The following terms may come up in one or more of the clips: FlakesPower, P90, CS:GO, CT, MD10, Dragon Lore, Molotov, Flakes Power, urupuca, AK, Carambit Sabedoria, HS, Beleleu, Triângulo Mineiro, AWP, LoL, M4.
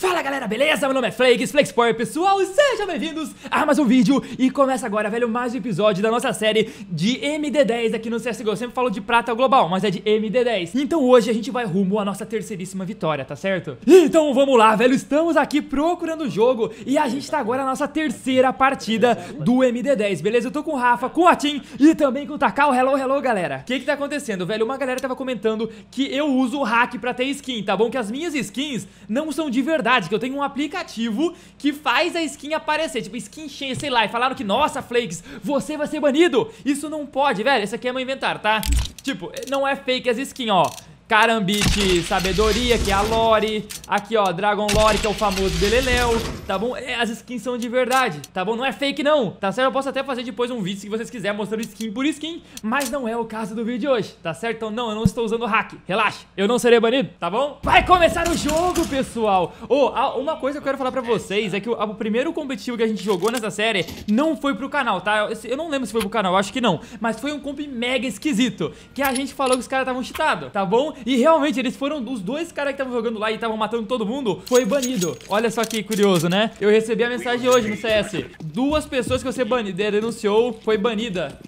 Fala galera, beleza? Meu nome é FlakesPower, pessoal, e sejam bem-vindos a mais um vídeo. E começa agora, velho, mais um episódio da nossa série de MD10 aqui no CSGO. Eu sempre falo de prata global, mas é de MD10. Então hoje a gente vai rumo à nossa terceiríssima vitória, tá certo? Então vamos lá, velho, estamos aqui procurando o jogo e a gente tá agora na nossa terceira partida do MD10, beleza? Eu tô com o Rafa, com a Tim e também com o Takao. Hello, hello, galera. O que tá acontecendo, velho? Uma galera tava comentando que eu uso o hack pra ter skin, tá bom? Que as minhas skins não são de verdade, que eu tenho um aplicativo que faz a skin aparecer, tipo skin cheia, sei lá. E falaram que, nossa, Flakes, você vai ser banido. Isso não pode, velho, isso aqui é meu inventário, tá? Tipo, não é fake as skins, ó. Carambit Sabedoria, que é a Lore. Aqui, ó, Dragon Lore, que é o famoso Beleleu, tá bom? As skins são de verdade, tá bom? Não é fake não, tá certo? Eu posso até fazer depois um vídeo, se vocês quiserem, mostrando skin por skin, mas não é o caso do vídeo de hoje, tá certo? Então não, eu não estou usando hack, relaxa, eu não serei banido, tá bom? Vai começar o jogo, pessoal! Uma coisa que eu quero falar pra vocês é que o primeiro competitivo que a gente jogou nessa série não foi pro canal, tá? Eu não lembro se foi pro canal, acho que não, mas foi um comp mega esquisito, que a gente falou que os caras estavam cheatados, tá bom? E realmente eles foram os dois caras que estavam jogando lá e estavam matando todo mundo, foi banido. Olha só que curioso, né? Eu recebi a mensagem hoje no CS. Duas pessoas que você denunciou, foi banida.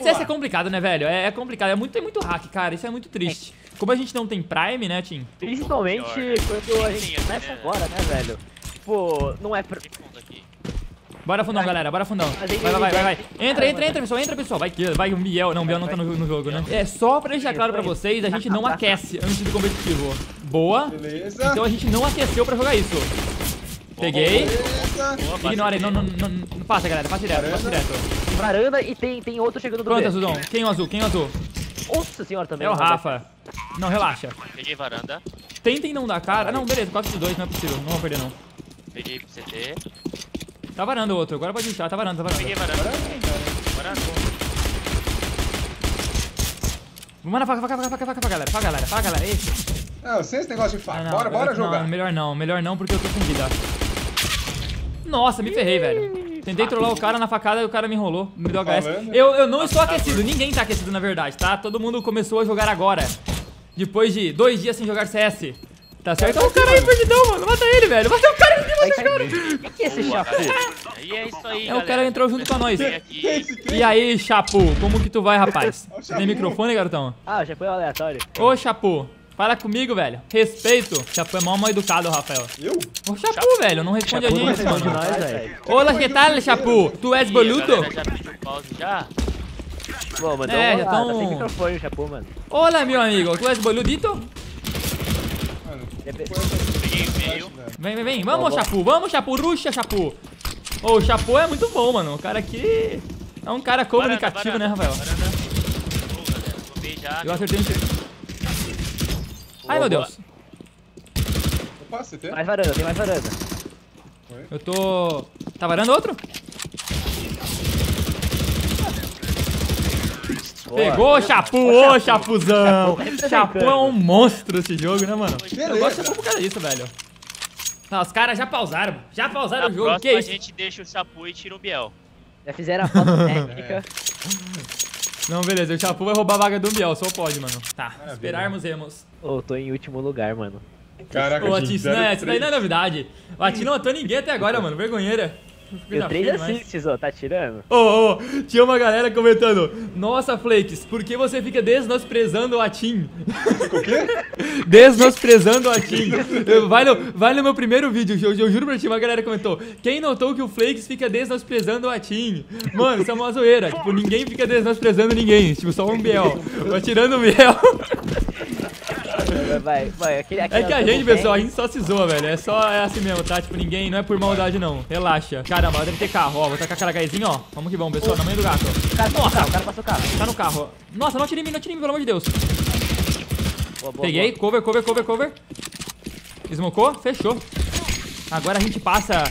CS é complicado, né, velho? É complicado, tem muito hack, cara, isso é muito triste. Como a gente não tem Prime, né, Tim? Principalmente quando a gente começa agora, né, velho? Pô, não é pra... Bora fundão, galera, bora fundão. Vai. Entra, pessoal. Vai o Biel. Não, o Biel não tá no jogo, né? É só pra deixar claro pra vocês, a gente não aquece antes do competitivo. Boa. Beleza. Então a gente não aqueceu pra jogar isso. Peguei. Ignora aí, não passa, galera. Passa direto. Varanda e tem outro chegando do Pronto, Azulão. Quem é o azul? Nossa senhora também. É o Rafa. Não, relaxa. Peguei varanda. Tentem não dar cara. Não, beleza, 4-2, não é possível. Não vou perder, não. Peguei pro CT. Tá varando o outro, agora pode entrar, tá varando. Peguei varando. Vamos na faca, galera. Faca, galera. Não, sem esse negócio de faca. Bora jogar. Não, melhor não, porque eu tô com vida. Nossa, me ferrei, velho. Tentei trollar o cara na facada e o cara me enrolou. Me deu HS. Eu não estou aquecido, ninguém tá aquecido, na verdade, tá? Todo mundo começou a jogar agora. Depois de 2 dias sem jogar CS. Tá certo? Olha o cara aí, perdidão, mano. Mata ele, velho. Mata o cara em cima do cara. Que é esse chapu? É isso aí, galera. O cara entrou junto com nós. E aí, chapu? Como que tu vai, rapaz? Tem microfone, garotão? Ah, o chapu é aleatório. Ô, chapu. Fala comigo, velho. Respeito. Chapu é mal educado, Rafael. Eu? Ô, chapu, velho. Não responde a gente. Olá, que tal, chapu? Tu és boludo? Bom, mano. É, então... Tem microfone, chapu, mano. Olá, meu amigo. Tu és boludito? Vem. Vamos, chapu. Vamos, chapu. Ruxa, chapu. Ô, o chapu é muito bom, mano. O cara aqui é um cara comunicativo, né, Rafael? Eu acertei no tiro. Ai, meu Deus. Opa, você tem? Mais varanda, tem mais varanda. Eu tô... Tá varando outro? Pegou, chapu, ô chapuzão. Chapu é um monstro esse jogo, né, mano? Eu gosto de chapu por causa disso, velho. Não, os caras já pausaram o jogo, que é isso? A gente deixa o chapu e tira o Biel. Já fizeram a foto técnica. Não, beleza, o chapu vai roubar a vaga do Biel, só pode, mano. Tá, esperarmos, Remos. Ô, tô em último lugar, mano. Caraca, isso daí não é novidade. O Ati não matou ninguém até agora, mano, vergonheira. Deu 3 assists, ó, tá tirando. Tinha uma galera comentando: nossa, Flakes, por que você fica desnosprezando a Team? O quê? Desnosprezando a Team. Vai no meu primeiro vídeo, eu juro pra ti, uma galera comentou: quem notou que o Flakes fica desnosprezando a Team? Mano, isso é uma zoeira. Tipo, ninguém fica desnosprezando ninguém. Tipo, só um Biel. Tô tirando o Biel. Vai. É que a gente, pessoal, a gente só se zoa, velho. É assim mesmo, tá? Tipo, ninguém... Não é por maldade, não. Relaxa. Caramba, deve ter carro, ó. Vou tacar aquela gaizinha, ó. Vamos que vamos, pessoal. Na manhã do gato. Nossa, o cara passou o carro. Tá no carro. Nossa, não atire em mim, pelo amor de Deus. Boa, peguei. Boa. Cover. Esmocou. Fechou. Agora a gente passa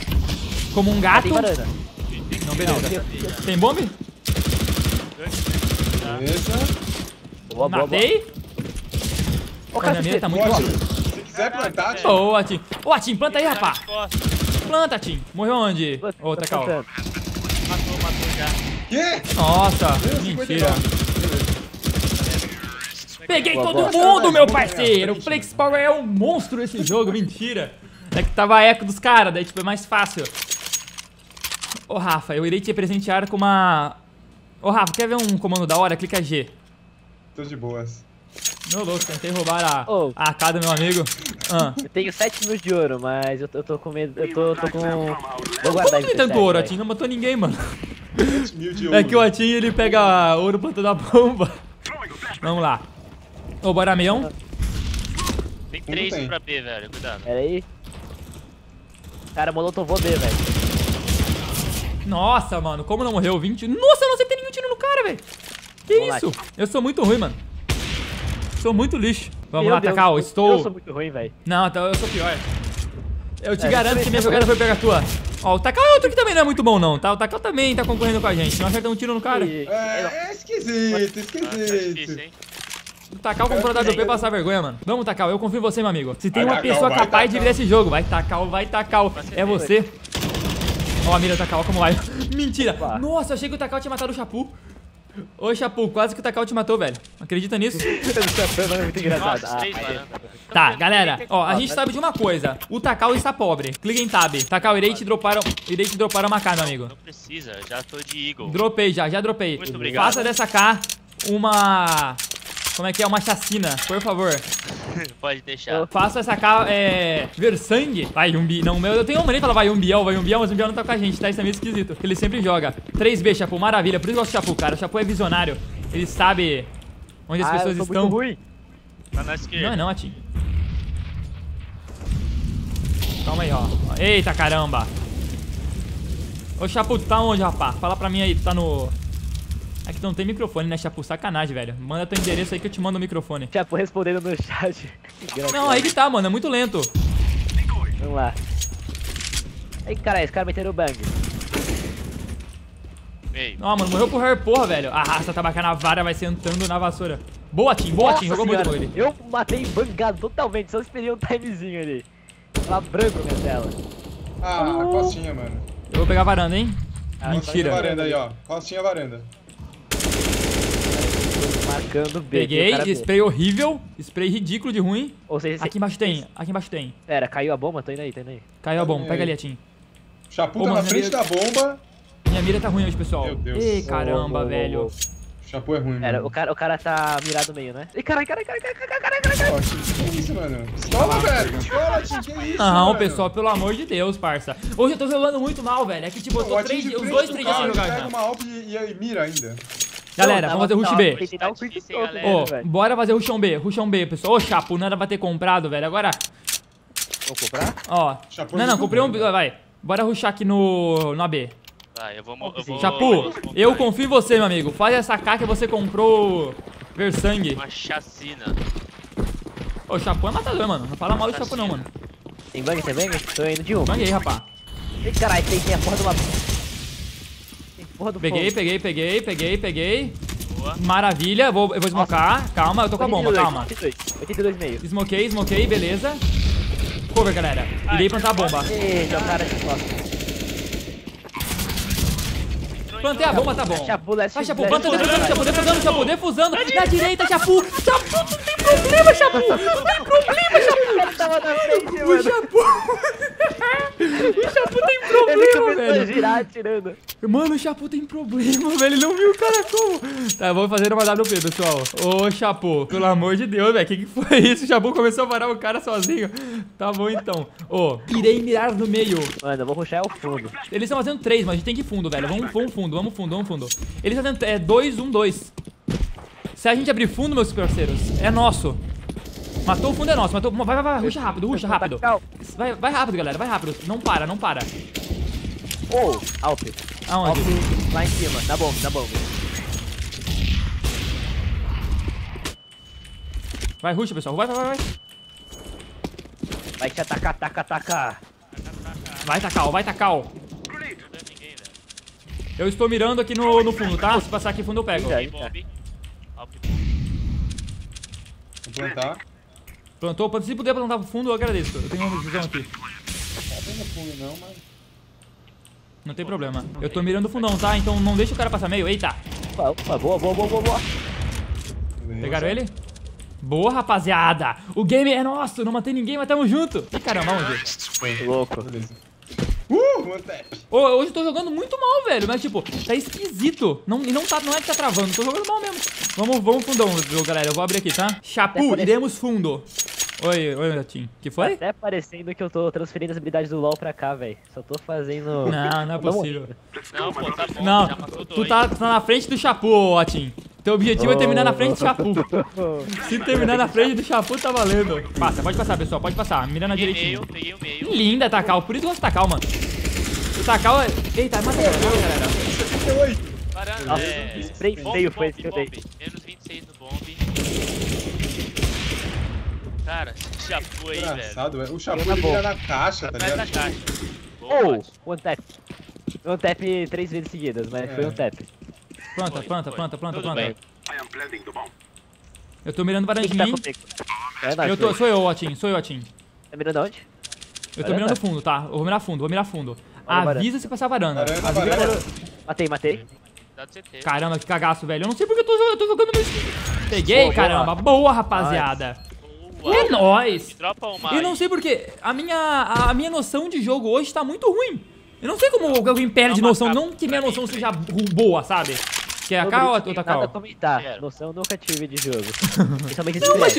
como um gato. Não, beleza. Tem bomba? Beleza. Matei. O cara tá muito bom. Se quiser plantar, Tim. Ô, Tim, planta aí, rapá. Planta, Tim. Morreu onde? Ô, Takao. Matou já. Que? Nossa, mentira. Peguei todo mundo, meu parceiro. O FlakesPower é um monstro esse jogo, mentira. É que tava eco dos caras, daí tipo é mais fácil. Ô Rafa, eu irei te presentear com uma... Ô Rafa, quer ver um comando da hora? Clica G. Tô de boas. Meu louco, tentei roubar a AK do meu amigo. Eu tenho 7 mil de ouro, mas eu tô com medo. Eu tô com... Vou guardar. Como tem tanto ouro, Atinho? Não matou ninguém, mano. 7 mil de ouro. É que o Atinho, ele pega ouro plantando a bomba. Vamos lá. Ô, bora meião. Tem 3 pra B, velho. Cuidado. Pera aí. Cara, molotovou B, velho. Nossa, mano, como não morreu? 20. Nossa, eu não acertei nenhum tiro no cara, velho. Que isso? Eu sou muito ruim, mano. Sou muito lixo. Vamos lá, Takao, estou... Eu sou muito ruim, velho. Não, eu sou pior. Eu te garanto que minha jogada foi pegar a tua. Ó, o Takao é outro que também não é muito bom, não, tá? O Takao também tá concorrendo com a gente. Não acertou um tiro no cara. É esquisito, esquisito. O Takao comprou a AWP passar vergonha, mano. Vamos, Takao, eu confio em você, meu amigo. Se tem uma pessoa capaz de virar esse jogo, vai, Takao, é você. Ó, a mira do Takao, como vai? Mentira! Opa. Nossa, eu achei que o Takao tinha matado o Chapu. Ô, Chapu, quase que o Takao te matou, velho. Acredita nisso? Muito engraçado. Tá, galera, ó, a gente sabe de uma coisa. O Takao está pobre. Clica em tab. Takao, irei te dropar uma AK, meu amigo. Não precisa, já tô de Eagle. Dropei já dropei. Muito obrigado. Faça dessa AK uma... Como é que é? Uma chacina, por favor. Pode deixar. Faça essa AK, ver sangue. Vai, Yumbi. Não, eu tenho um maneiro que fala vai, Yumbiel, mas o Yumbiel não tá com a gente, tá? Isso é meio esquisito. Ele sempre joga. 3B, Chapu, maravilha. Por isso eu gosto do Chapu, cara. O Chapu é visionário. Ele sabe onde as pessoas estão. Ruim. Tá na esquerda. Não é não, Atinho. Calma aí, ó. Eita, caramba. Ô, Chapu, tu tá onde, rapá? Fala pra mim aí, tu tá no... É que não tem microfone, né, Chapu? Sacanagem, velho. Manda teu endereço aí que eu te mando o microfone. Chapu respondendo no chat. Não, aí que tá, mano. É muito lento. Vamos lá. Aí, caralho, esse cara meteram o bang. Ei. Não, mano, morreu por Harry, porra, velho. Arrasta a tabaca na vara, vai sentando na vassoura. Boa, Tim. Jogou muito com ele. Eu matei bangado totalmente. Só esperei um timezinho ali. Lá branco minha tela. Ah, costinha, mano. Eu vou pegar a varanda, hein? Mentira. Varanda aí, ó. Costinha, varanda. Marcando B. Peguei, spray horrível, spray ridículo de ruim. Aqui embaixo tem, Pera, caiu a bomba, tô indo aí, Caiu a bomba, pega ali, Atim. Chapu tá na frente da bomba. Minha mira tá ruim hoje, pessoal. Meu Deus. Ei, caramba, velho. Chapu é ruim, mano. Pera, o cara tá mirado meio, né? Ih, caralho. Que isso, mano? Escola, velho. Escola, Tim, que isso? Não, pessoal, pelo amor de Deus, parça. Hoje eu tô jogando muito mal, velho. É que tipo, eu tô 2, 3 dias sem jogar. Pega uma AWP e mira ainda. Galera, vamos fazer rush B. Bora fazer rushão B, pessoal. Ô, Chapu, não era pra ter comprado, velho. Agora... Vou comprar? Ó. Não, comprei um... Vai. Bora rushar aqui no AB. Vai, eu vou... Chapu, eu confio em você, meu amigo. Faz essa AK que você comprou... Versangue. Uma chacina. Ô, Chapu é matador, mano. Não fala mal do Chapu, não, mano. Tem bang, Tô indo de um. Banguei, rapá. Ih, caralho, tem a porra do lado. Peguei. Boa. Maravilha, eu vou smocar. Nossa. Calma, eu tô com a bomba, calma. 82,5. Smoquei, beleza. Cover, galera. Irei plantar a bomba. Eita, o cara de costa. Plantei a bomba, tá bom. Vai, Chapu, planta, defusando. Na direita, Chapu. Chapu, não tem problema, Chapu. O Chapu tem problema, velho. Girar, tirando. Mano, o Chapu tem problema, velho. Ele não viu o cara como. Tá, eu vou fazer uma AWP, pessoal. Ô, Chapu, pelo amor de Deus, velho. Que foi isso? O Chapu começou a parar o cara sozinho. Tá bom, então. Ô, irei mirar no meio. Mano, eu vou rushar o fundo. Eles estão fazendo 3, mas a gente tem que ir fundo, velho. Vamos fundo. Eles estão fazendo 2, 1, 2. Se a gente abrir fundo, meus parceiros, é nosso. Matou o fundo, é nosso. Matou... Vai, ruxa rápido. Vai rápido, galera. Vai rápido. Não para. Ô, Alpe. Aonde? Alpe lá em cima. Tá bom. Vai, ruxa, pessoal. Vai. Vai te atacar, atacar. Vai, Takao. Eu estou mirando aqui no fundo, tá? Se passar aqui fundo, eu pego. Vou plantar. Plantou, se puder plantar pro fundo, eu agradeço. Eu tenho uma visão aqui. Não tem problema. Eu tô mirando o fundão, tá? Então não deixa o cara passar meio. Eita! Opa, boa. Pegaram ele? Boa, rapaziada! O game é nosso! Não matei ninguém, mas tamo junto! Ih, caramba, onde? Louco. One tap. Hoje eu tô jogando muito mal, velho. Mas, tipo, tá esquisito. Não é que tá travando. Tô jogando mal mesmo. Vamos fundão, galera. Eu vou abrir aqui, tá? Chapu, iremos fundo. Oi, meu gatinho. Que foi? Tá até parecendo que eu tô transferindo as habilidades do LoL pra cá, velho. Só tô fazendo... Não é possível. Não, pô, tá bom. Não, tu tá na frente do Chapu, Otin. Teu objetivo é terminar na frente do Chapu. Se terminar na frente do Chapu, tá valendo. Passa, pode passar, pessoal, pode passar. Mira na direitinha. Peguei o meio. Linda, Takao. Por isso eu gosto de Takao, mano. O Takao é... Eita, mata o Takao, galera. Caramba, spray feio foi esse que eu dei. Menos 26 no bomb. Cara, esse Chapu aí, velho. O Chapu ele vira na caixa, tá ligado? One tap. One tap 3 vezes seguidas, mas foi um tap. Planta. Eu tô mirando varandinha. Sou eu, Otin. Tá mirando aonde? Eu tô mirando fundo, tá? Eu vou mirar fundo. Avisa se passar a varanda. Matei. Caramba, que cagaço, velho. Eu não sei porque eu tô jogando meu skin. Peguei, caramba. Boa, rapaziada. É nóis! Eu não sei porque a minha noção de jogo hoje tá muito ruim. Eu não sei como alguém perde noção, não que minha noção seja boa, sabe? Que é a K ou tá K? Noção eu nunca tive de jogo. Não, mas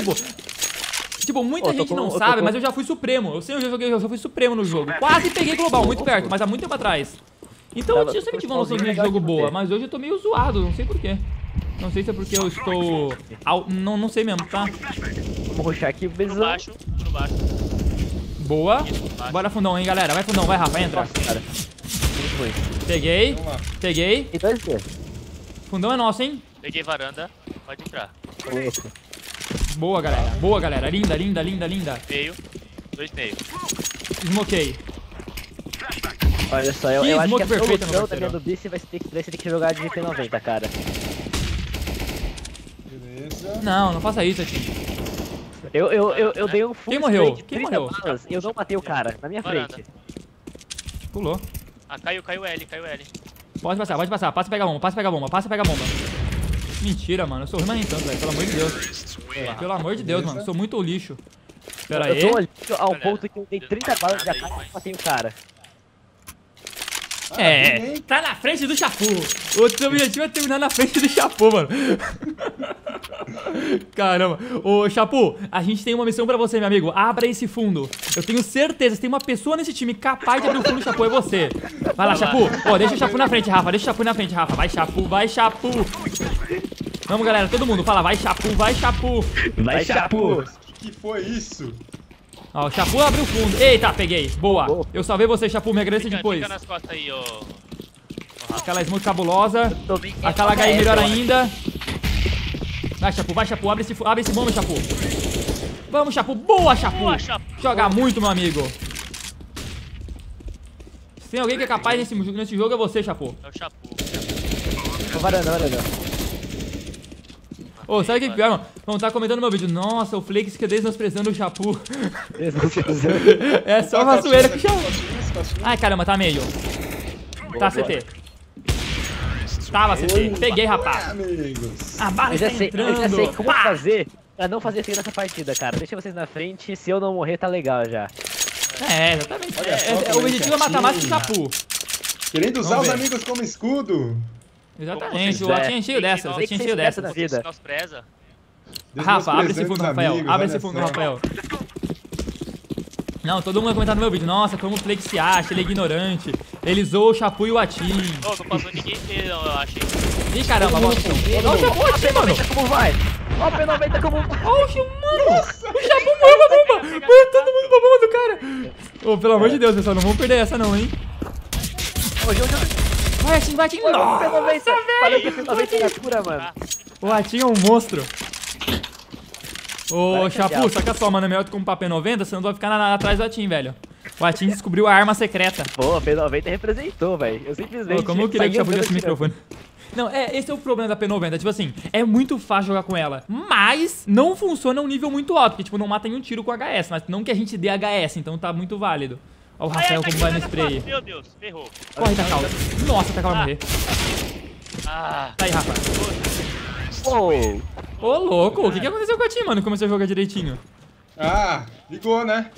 tipo, muita gente não sabe, mas eu já fui supremo. Eu sei, eu já fui supremo no jogo. Quase peguei global, muito perto, mas há muito tempo atrás. Então eu sempre tive uma noção de jogo boa, mas hoje eu tô meio zoado, não sei porquê. Não sei se é porque eu estou... Não sei mesmo, tá? Vamos rushar aqui, beleza? Por baixo. Boa. Bora fundão, hein, galera. Vai fundão, vai, Rafa, entra. Peguei. Fundão é nosso, hein? Peguei varanda. Pode entrar. Boa, galera. Linda. Meio. 2 meio. Smokei. Olha só, eu acho que a solução da minha dúvida você vai ter que jogar de P90, cara. Não faça isso, Tati. Eu dei um full. Quem morreu? Balas, eu não matei o cara, na minha frente. Pulou. Caiu L. Pode passar. Passa e pega a bomba. Mentira, mano. Eu sou ruim, mas nem tanto, velho. Pelo amor de Deus, mano. Eu sou muito lixo. Pera aí. Eu tô ao ponto que eu dei 30 balas de ataque e matei o cara. Tá na frente do Chapu. O teu objetivo é terminar na frente do Chapu, mano. Caramba. Ô, Chapu, a gente tem uma missão pra você, meu amigo. Abra esse fundo. Eu tenho certeza que tem uma pessoa nesse time capaz de abrir o fundo do Chapu, é você. Vai lá, Chapu. Deixa o Chapu na frente, Rafa. Vai, Chapu. Vamos, galera, todo mundo. Fala, vai, Chapu. Que foi isso? Ó, o Chapu abriu o fundo. Eita, peguei. Boa. Eu salvei você, Chapu. Me agradece depois. Fica nas costas aí, ô. Aquela smoke cabulosa. Aquela HE melhor ainda. Vai, Chapu. Abre esse bomba, Chapu. Vamos, Chapu. Boa, Chapu. Joga muito, meu amigo. Se tem alguém que é capaz nesse jogo, é você, Chapu. É o Chapu. Varanda. Sabe o que é pior, mano? Vão estar comentando no meu vídeo. Nossa, o Flakes que desnosprezando o Chapu. É só uma zoeira com o Chapu. Ai, caramba, tá meio. Tá CT. Tava CT. Peguei, rapaz. A bala está entrando. Eu já sei como fazer pra não fazer feio nessa partida, cara. Deixa vocês na frente. Se eu não morrer, tá legal já. Exatamente. O objetivo é matar mais que o Chapu. Querendo usar os amigos como escudo. Exatamente, o Atinha encheu dessa, na vida. Rafa, abre esse fundo, Rafael. Não, todo mundo vai comentar no meu vídeo. Nossa, como o Flakes se acha, ele é ignorante. Ele zoou o Chapu e o Atin. Não passou ninguém inteiro, eu achei. Ih, caramba, bota o Chapu. Olha o Chapu, Atin, mano. Como vai? Olha o P90 como vai. Olha o Chapu, mano. O Chapu morreu pra bomba. Morreu todo mundo pra bomba do cara. Pelo amor de Deus, pessoal, não vamos perder essa, não, hein. Vai, Atin. Nossa, velho. O Atin é um monstro. Ô, Chapu, saca só, mano. É melhor tu comprar P90, senão tu vai ficar atrás do Atin, velho. O Atin descobriu a arma secreta. Pô, P90 representou, velho. Eu simplesmente... Como eu queria que o Chapu tivesse o microfone. Não, esse é o problema da P90. Tipo assim, é muito fácil jogar com ela, mas não funciona a um nível muito alto, porque, tipo, não mata em um tiro com HS, mas não que a gente dê HS, então tá muito válido. Olha o Rafael como vai no spray. Meu Deus, ferrou. Corre, Takao. Nossa, Takao vai morrer. Tá aí, Rafa. Ô, louco. O que aconteceu com a Tim, mano? Começou a jogar direitinho. Ligou, né?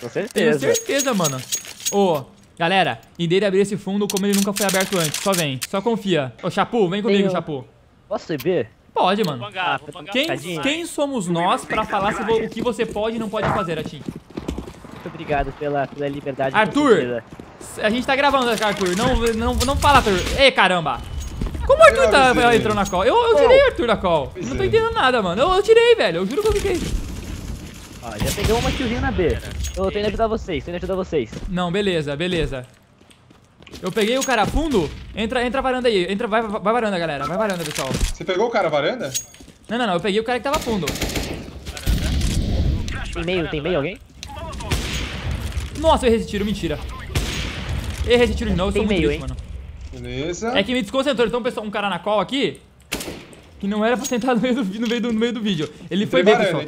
Com certeza. Tenho certeza, mano. Ô, galera, e dele abrir esse fundo como ele nunca foi aberto antes. Só vem, só confia. Ô, Chapu, vem comigo, Chapu. Posso beber? Pode, mano. Quem somos nós pra falar o que você pode e não pode fazer, Atim? Muito obrigado pela liberdade. Arthur, a gente tá gravando, Arthur. Não fala, Arthur. Ei, caramba. Como o Arthur entrou na call? Eu tirei o Arthur da call. Não tô entendendo nada, mano. Eu tirei, velho. Eu juro que eu fiquei. Ó, já pegou uma killzinha na B. Eu tenho que ajudar vocês, Não, beleza, Eu peguei o cara fundo. Entra a varanda aí. Vai varanda, galera. Vai varanda, pessoal. Você pegou o cara varanda? Não. Eu peguei o cara que tava fundo. Tem meio alguém? Nossa, eu errei esse tiro. Mentira. Errei esse tiro de novo. Eu sou muito triste, mano. Beleza. É que me desconcentrou. Então, pessoal, um cara na call aqui... Que não era pra sentar no meio do vídeo. Ele foi B, pessoal.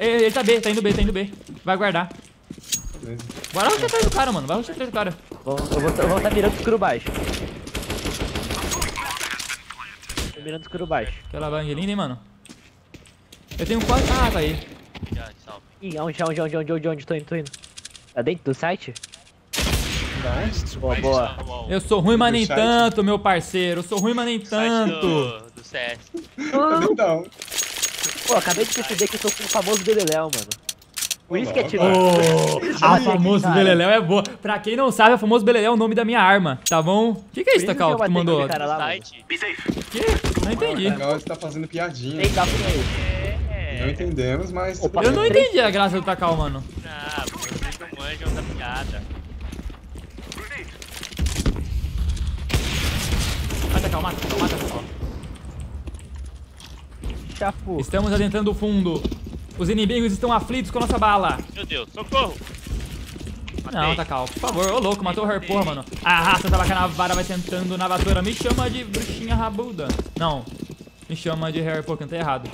Ele tá B, tá indo B. Vai guardar. Beleza. Vai rushar atrás do cara, mano. Eu vou tá mirando escuro baixo. Tô mirando escuro baixo. Aquela bang linda, hein, mano. Eu tenho quase... Ah, tá aí. Ih, onde? Tô indo. Tá dentro do site? Nice. Boa. Eu sou ruim, mas nem tanto, meu parceiro. Do CS. Não. Pô, acabei de perceber que eu sou o famoso Beleleu, mano. Por isso que atirou. O famoso Beleleu é boa. Pra quem não sabe, o famoso Beleleu é o nome da minha arma, tá bom? O que é isso, Takao, que tu mandou? O que? Não entendi. Takao tá fazendo piadinha. Não entendemos, mas... Eu não entendi a graça do Takao, mano. Ah, vocês não manjam da piada. Vai, Takao, mata, Takao. Chapu. Estamos adentrando o fundo. Os inimigos estão aflitos com a nossa bala. Meu Deus, socorro. Matei. Não, Takao, por favor. Ô, louco, matou o Herpor, mano. Arrasta tabaca na vara, vai sentando na vassoura. Me chama de bruxinha rabuda. Não, me chama de Herpor, cantei errado.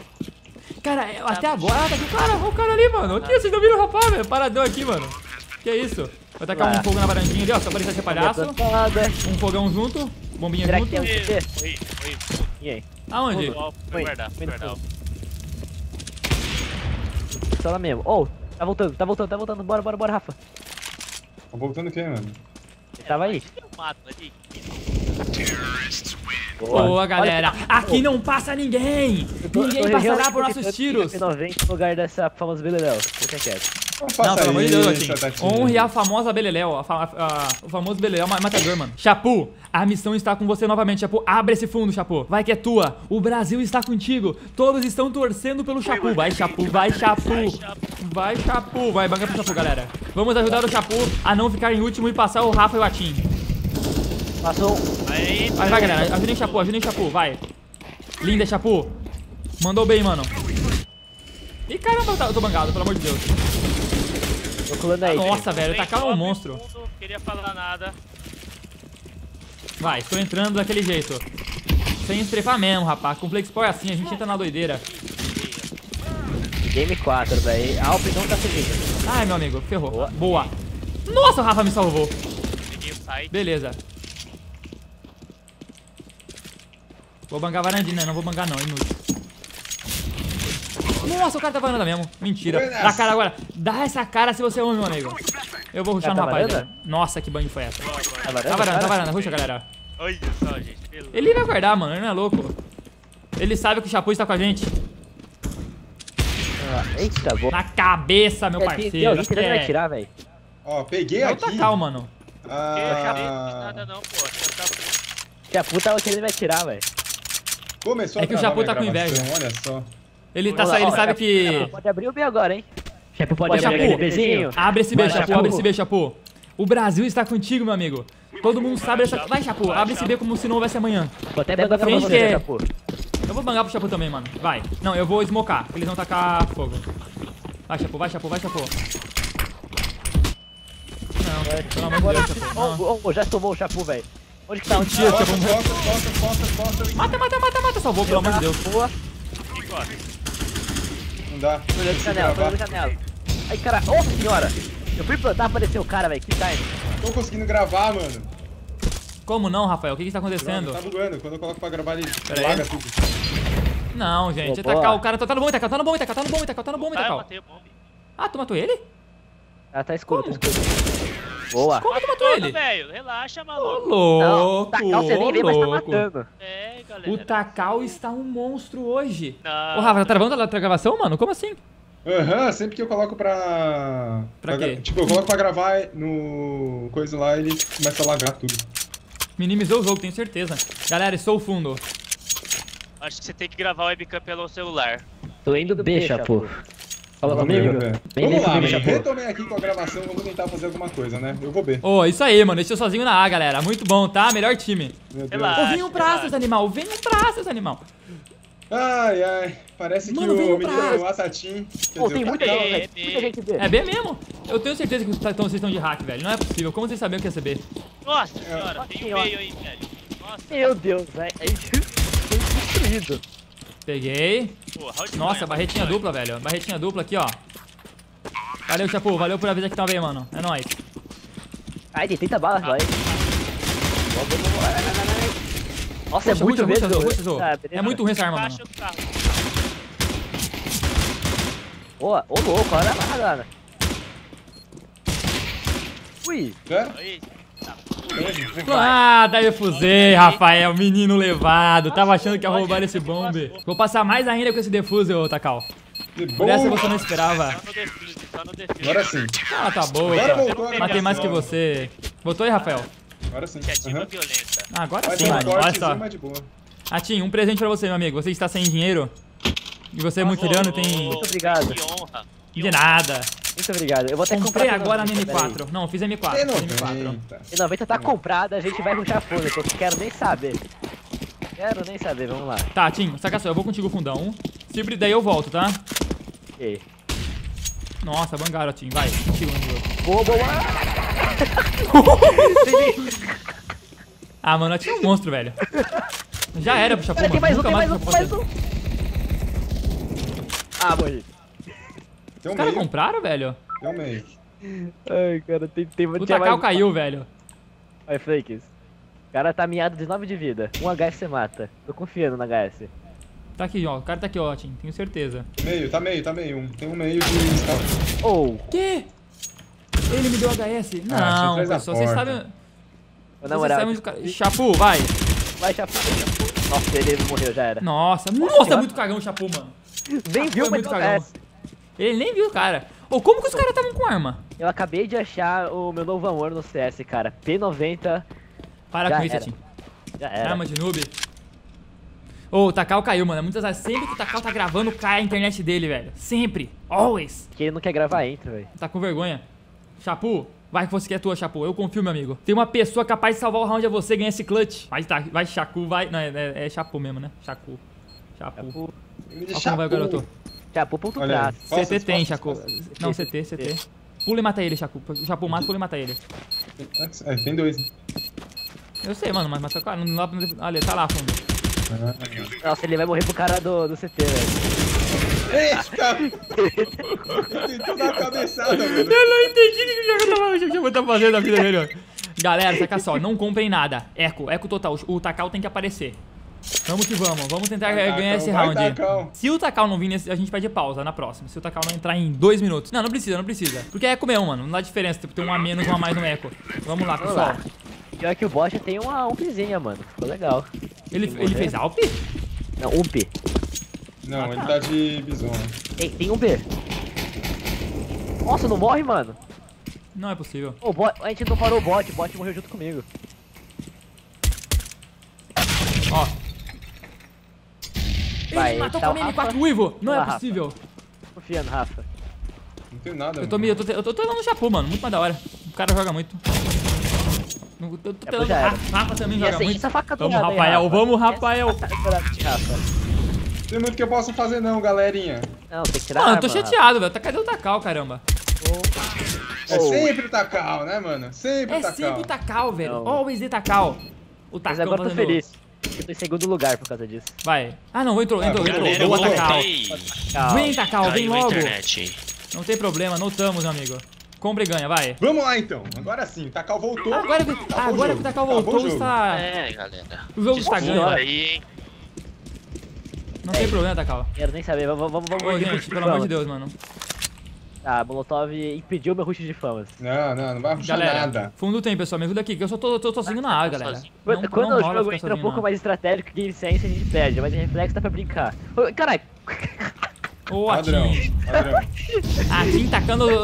Cara, até agora... Ah, tá aqui o cara ali, mano. O que? Vocês não viram o rapaz, velho? Paradão aqui, mano. Que isso? Vai tacar um fogo na varandinha ali, ó. Só pra deixar ser palhaço. Um fogão junto. Bombinha junto. E aí? Aonde? Foi guardar. Só lá mesmo. Oh, tá voltando. Bora, Rafa. Tá voltando quem, mano? Ele tava aí. Boa, galera. Aqui não passa ninguém. Ninguém passará por nossos tiros. Eu vem no lugar dessa famosa Beleleu. Não, pelo amor de Deus, assim. Honre a famosa Beleleu. O famoso Beleleu matador, mano. Chapu, a missão está com você novamente, Chapu. Abre esse fundo, Chapu. Vai que é tua. O Brasil está contigo. Todos estão torcendo pelo Chapu. Vai, Chapu. Vai, banca pro Chapu, galera. Vamos ajudar o Chapu a não ficar em último e passar o Rafa e o Atim. Passou. Vai, galera. Ajudem o Chapu. Vai. Linda, Chapu. Mandou bem, mano. Ih, caramba, eu tô bangado, pelo amor de Deus. Aí, nossa, velho, Takao é um monstro. Não queria falar nada. Vai, estou entrando daquele jeito. Sem estrefar mesmo, rapaz. Com o FlakesPower é assim, a gente entra na doideira. Game 4, velho. A AWP não tá servindo. Ai, meu amigo, ferrou. Boa. Nossa, o Rafa me salvou. Beleza. Vou bangar a varandinha, né? Não vou bangar, não, inútil. Nossa, o cara tá varanda mesmo. Mentira. Dá cara agora. Dá essa cara se você é homem, meu amigo. Eu vou rushar no rapaz. Varanda? Nossa, que bang foi essa. Tá varanda. Rusha, galera. Olha só, gente. Ele vai guardar, mano. Ele não é louco. Ele sabe que o Chapu está com a gente. Eita, boa. Na cabeça, meu parceiro. Ele vai tirar, velho. Ó, peguei aqui. É o Takao, mano. Nada não, pô. Chapu tá o que ele vai tirar, velho. Começou a que o Chapu tá com inveja. Olha só. Ele sabe que... Pode abrir o B agora, hein? Chapu, pode abrir aquele Bzinho. Abre esse B, Chapu. Abre esse B, Chapu. O Brasil está contigo, meu amigo. Todo mundo sabe essa... Vai, Chapu. Abre esse B como se não houvesse amanhã. Vou até bangar pra você, Chapu. Eu vou bangar pro Chapu também, mano. Vai. Não, eu vou smocar. Eles vão tacar fogo. Vai, Chapu. Não, pelo amor de Deus, Chapu. Já tomou o Chapu, velho. Onde que tá? Mentira, Chapu. Mata. Salvou, pelo amor de Deus. Boa. Não dá. Tô olhando janela. Ai, cara, nossa senhora. Eu fui plantar, apareceu o cara, velho. Que time. Tô conseguindo gravar, mano. Como não, Rafael? O que que tá acontecendo? Tá bugando. Quando eu coloco pra gravar, ele larga tudo. Não, gente. O cara tá no bom, Takao. Ah, tu matou ele? Ah, tá escuro, como? Tá escuro. Boa. Como que matou ele? Velho, relaxa, maluco. Ô, louco, Takal, você nem vê, mas tá matando. É, galera. O Takal está um monstro hoje. Ô, Rafa, tá travando a gravação, mano? Como assim? Aham, sempre que eu coloco pra... Pra quê? Tipo, eu coloco pra gravar no... coisa lá, ele começa a lagrar tudo. Minimizou o jogo, tenho certeza. Galera, estou fundo. Acho que você tem que gravar o webcam pelo celular. Tô indo B, Chapo. Fala comigo. Vamos lá, mano. Retomei aqui com a gravação, vamos tentar fazer alguma coisa, né? Eu vou B. Ô, oh, isso aí, mano. Deixa eu sozinho na A, galera. Muito bom, tá? Melhor time. Meu Deus. Relaxa, venham pra seus animal. Venham pra seus animal. Ai, ai. Parece mano, que o menino do Atatim... Pô, tem muita gente B. É B mesmo? Eu tenho certeza que vocês estão de hack, velho. Não é possível. Como vocês sabiam que ia ser B? Nossa senhora, tem um meio aí, velho. Nossa. Meu Deus, velho. É destruído. Peguei. Nossa, barretinha dupla, velho. Barretinha dupla aqui, ó. Valeu, Chapu. Valeu por avisar aqui também, mano. É nóis. Ai, tem 30 balas, vai. Nossa, é muito ruim, é muito ruim essa arma, mano. Ô, louco, olha lá, galera. Ui. Ah, daí eu fusei, Rafael, menino levado. Tava achando que ia roubar esse bombe. Vou passar mais ainda com esse defuse, ô Takal. Por essa você não esperava. Agora sim. Ah, tá boa. Matei mais que você. Voltou aí, Rafael? Agora sim. Agora sim, mano. Olha só. Atim, um presente pra você, meu amigo. Você está sem dinheiro. E você é muito irano, tem... Muito obrigado. De nada. Muito obrigado. Eu vou até comprei agora na M4. Daí. Não, eu fiz M4. P90 tá comprada, a gente vai ruxar foda, eu quero nem saber. Quero nem saber, vamos lá. Tá, Tim, saca só, eu vou contigo fundão. Se daí eu volto, tá? E nossa, bangaram, Tim, vai. Contigo, boa, boa. Ah, mano, tinha um monstro, velho. Já era pro Chapu, mano. Tem mais um. Ah, morri. Os caras compraram, velho? Eu meio. Ai, cara, tem o Takal caiu, velho. Olha, Flakes. O cara tá miado 19 de vida. Um HS você mata. Tô confiando na HS. Tá aqui, ó. O cara tá aqui, ó, Tim. Tenho certeza. Tá meio. Tem um meio de... Oh. Que? Ele me deu HS? Não, pessoal. Vocês sabem... Chapu, vai. Vai, Chapu. Nossa, ele morreu, já era. Nossa, é muito cagão o Chapu, mano. Bem viu, mas cagão. Ele nem viu o cara. Ou como que os caras estavam com arma? Eu acabei de achar o meu novo amor no CS, cara. P90. Para já com isso, Tim. Já era. Arma de noob. Ô, o Takal caiu, mano. Muitas vezes, sempre que o Takal tá gravando, cai a internet dele, velho. Sempre. Always. Porque ele não quer gravar, entra, velho. Tá com vergonha. Chapu, vai que você quer tua, Chapu. Eu confio, meu amigo. Tem uma pessoa capaz de salvar o round a você e ganhar esse clutch. Vai, Chapu, vai. Não, é Chapu mesmo, né? Chapu. Olha como vai o garoto. Chapu, ponto braço. CT tem, Chapu. Não, CT. Pula e mata ele, Chapu. Chapu, mata, pula e mata ele. É, tem dois. Eu sei, mano, mas mata o cara. Olha, tá lá, fundo. Nossa, ele vai morrer pro cara do CT, velho. Eita! Ele tentou dar uma cabeçada, mano. Eu não entendi o que o Chapu tá fazendo na vida melhor. Galera, saca só, não comprem nada. Eco total. O Takal tem que aparecer. Vamos que vamos, vamos tentar ganhar esse round. Se o Takal não vir, a gente pede pausa na próxima. Se o Takal não entrar em 2 minutos. Não precisa. Porque é eco mesmo, mano. Não dá diferença, tipo, tem um a menos, um a mais no eco. Vamos lá, pessoal. Pior que o bot tem uma AWPzinha, mano. Ficou legal. Ele fez AWP? Não, UMP. Não, ele tá de bisona. Tem um B. Nossa, não morre, mano. Não é possível. A gente não parou o bot morreu junto comigo. Ó. Ele matou com a M4 Uivo! Não é possível! Confia no Rafa. Não tem nada, mano. Eu tô telando o Chapu, mano. Muito mais da hora. O cara joga muito. Eu tô telando o Rafa também joga muito. Vamos, Rafael! Tem muito que eu posso fazer não, galerinha. Não, tem que tirar. Mano, eu tô chateado, velho. Cadê o Takal, caramba? É sempre o Takal, né, mano? Sempre o Takal. É sempre o Takal, velho. Always the Takal. O Takal fazendo... Mas agora eu tô feliz. Eu tô em segundo lugar por causa disso. Vai. Ah, não, entrou. Boa, Takal. Vem, Takal, vem logo. Não tem problema, notamos, meu amigo. Compra e ganha, vai. Vamos lá, então. Agora sim, o Takal voltou. Agora que o Takal voltou, está... É, galera. O jogo está ganho. Não tem problema, Takal. Quero nem saber, vamos... Ô, gente, pelo amor de Deus, mano. Ah, Molotov impediu meu rush de famas. Não, não, não vai rushar nada. Fundo tem, pessoal, me ajuda aqui, que eu só tô sozinho na A, galera. Não, quando não o jogo entra um pouco mais estratégico que game sense, a gente perde, mas em reflexo dá pra brincar. Caralho! Ô, padrão. Atim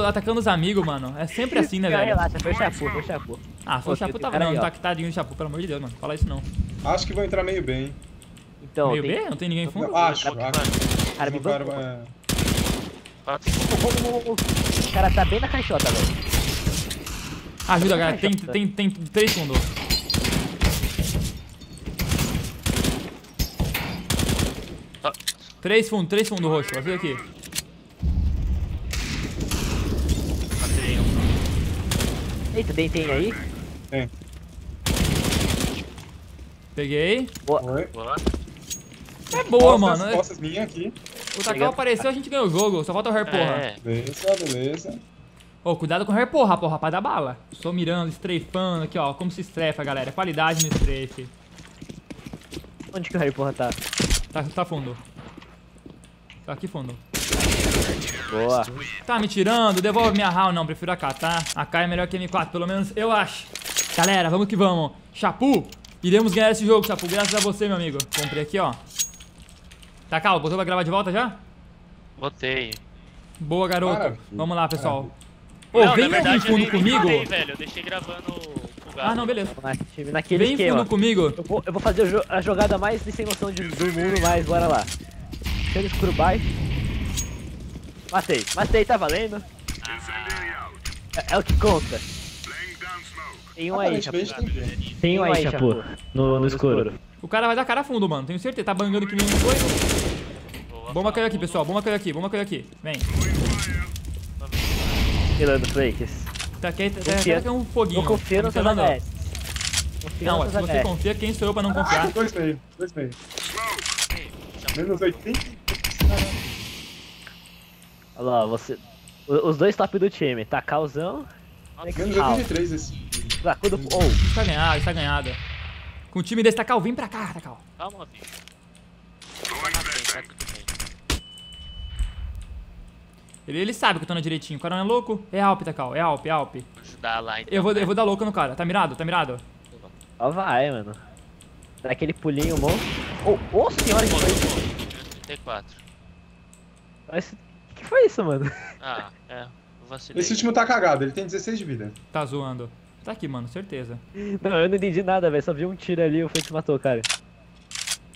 atacando os amigos, mano. É sempre assim, né, velho? Relaxa, foi o Chapu, foi o Chapu. Ah, foi o Chapu, tava não, tá tadinho o Chapu, pelo amor de Deus, mano. Fala isso não. Acho que vou entrar meio B, hein. Então, meio B? Não tem ninguém em fundo? Acho, cara, me bancou. O cara tá bem na caixota, velho. Ajuda, cara. Tem 3 fundos. Ah. 3 fundos roxo. Ajuda aqui. Matei um. Eita, tem aí? Tem. Peguei. Boa. É boa, mano. As minhas aqui. O Takao apareceu, a gente ganhou o jogo, só falta o hair, porra. É. Beleza. Ô, cuidado com o hair, porra, rapaz da bala. Estou mirando, strafando aqui, ó, como se strafa, galera. Qualidade no strafe. Onde que o hair, porra, tá? Tá fundo. Tá aqui fundo. Boa. Tá me tirando, devolve minha round, não, prefiro AK, tá? AK é melhor que M4, pelo menos eu acho. Galera, vamos que vamos. Chapu, iremos ganhar esse jogo, Chapu, graças a você, meu amigo. Comprei aqui, ó. Tá, calma, botou pra gravar de volta já? Botei. Boa, garoto. Maravilha. Vamos lá, pessoal. Ô, vem aqui fundo comigo. Parei, velho. Eu deixei gravando o gado. Ah, não, beleza. Naquele vem esquema. Fundo comigo. Eu vou fazer a jogada mais sem noção do mundo, mas bora lá. Chega escuro baixo. Matei, tá valendo. É o que conta. Tem um aí, Chapu. Tem um aí, Chapu. No escuro. O cara vai dar cara a fundo, mano. Tenho certeza. Tá bangando que nem coisa. Bomba caiu aqui, pessoal. Bomba caiu aqui. Vem. Tirando Flakes. Tá aqui, tá um foguinho. Eu confio no seu ADS. Não, se você confia, quem sou eu pra não confiar? Dois meio. Menos 80. Olha lá, você... Os dois top do time. Tá Cauzão. Menos 83 esse. Está ganhado. Com o time desse, Takao, vem pra cá, Takao. Calma, filho. Ele sabe que eu tô na direitinho, o cara não é louco. É AWP, Takao, é AWP, AWP. Vou ajudar lá, então, eu vou dar louca no cara, tá mirado? Ó, vai, mano. Dá aquele pulinho bom. Ô, senhora, que foi isso? 34. Mas, que foi isso, mano? Ah, é, vacilei. Esse último tá cagado, ele tem 16 de vida. Tá zoando. Tá aqui, mano, certeza. Não, eu não entendi nada, velho. Só vi um tiro ali e o Flakes matou, cara.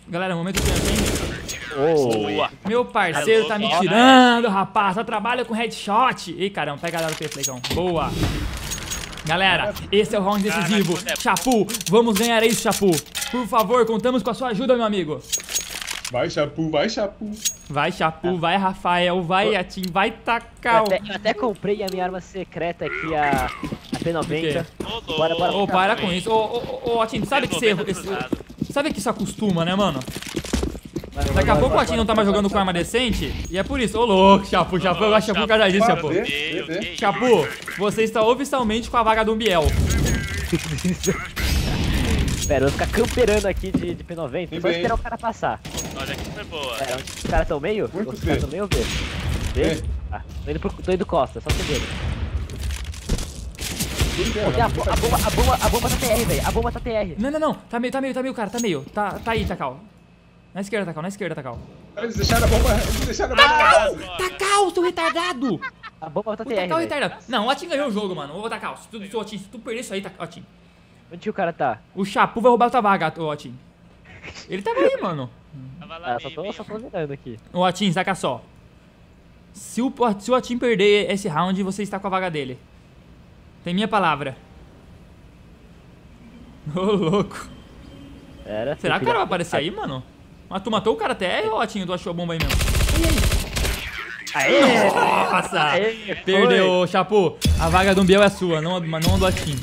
Galera, momento de tempo, hein? Meu parceiro tá me tirando, rapaz. Só trabalha com headshot. Ei, caramba, pega a AWP, Flakão. Boa. Galera, esse é o round decisivo. Chapu, vamos ganhar isso, Chapu. Por favor, contamos com a sua ajuda, meu amigo. Vai, Chapu, vai, Chapu. Vai, Chapu, vai, Rafael, vai, Atim, vai, Takao. Eu até comprei a minha arma secreta aqui, a... P90. Bora. Ô, para com isso. Ô, Atim, sabe que você... Sabe que isso acostuma, né, mano? Daqui a pouco o Atim não tá mais jogando com arma decente. E é por isso. Ô, louco, Chapu. Chapu, eu gosto de Chapu por causa disso, Chapu. Chapu, você está oficialmente com a vaga do Biel. Pera, eu vou ficar camperando aqui de P90. Vou esperar o cara passar. Olha, aqui foi boa. Os caras estão meio? Os caras estão meio ou B? Ah, tô indo costa, só se vê. A bomba tá TR, velho. A bomba tá TR. Não. Tá meio, cara. Tá aí, Takao. Na esquerda, Takao. Eles deixaram a bomba. Takao, seu retardado! A bomba tá TR, Takao é retardado. Não, o Atim ganhou o jogo, mano. Ô, Takao, se tu perder isso aí, Atim. Onde o cara tá? O Chapu vai roubar a tua vaga, ô, Atim. Ele tava aí, mano. Tava lá, só tô virando aqui. Ô, Atim, saca só. Se o Atim perder esse round, você está com a vaga dele. Tem minha palavra. Ô, louco. Será que o cara vai aparecer aí, mano? Mas tu matou o cara até, ô, Atinho, tu achou a bomba aí mesmo. Aê! Nossa! Perdeu, Chapu. A vaga do Biel é sua, não a do Atinho.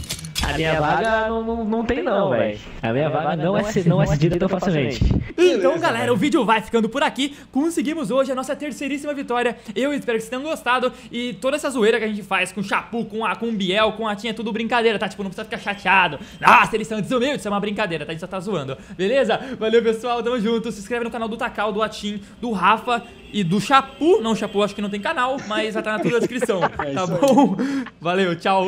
A minha vaga não tem não, velho. A minha vaga não é cedida tão facilmente. Então, galera, o vídeo vai ficando por aqui. Conseguimos hoje a nossa terceiríssima vitória. Eu espero que vocês tenham gostado. E toda essa zoeira que a gente faz com o Chapu, com o Biel, com a Tinha, é tudo brincadeira, tá? Tipo, não precisa ficar chateado. Nossa, eles são desumildes, isso é uma brincadeira, tá? A gente só tá zoando. Beleza? Valeu, pessoal. Tamo junto. Se inscreve no canal do Takal, do Atim, do Rafa e do Chapu. Não, Chapu acho que não tem canal, mas vai estar na descrição. Tá bom? Valeu, tchau.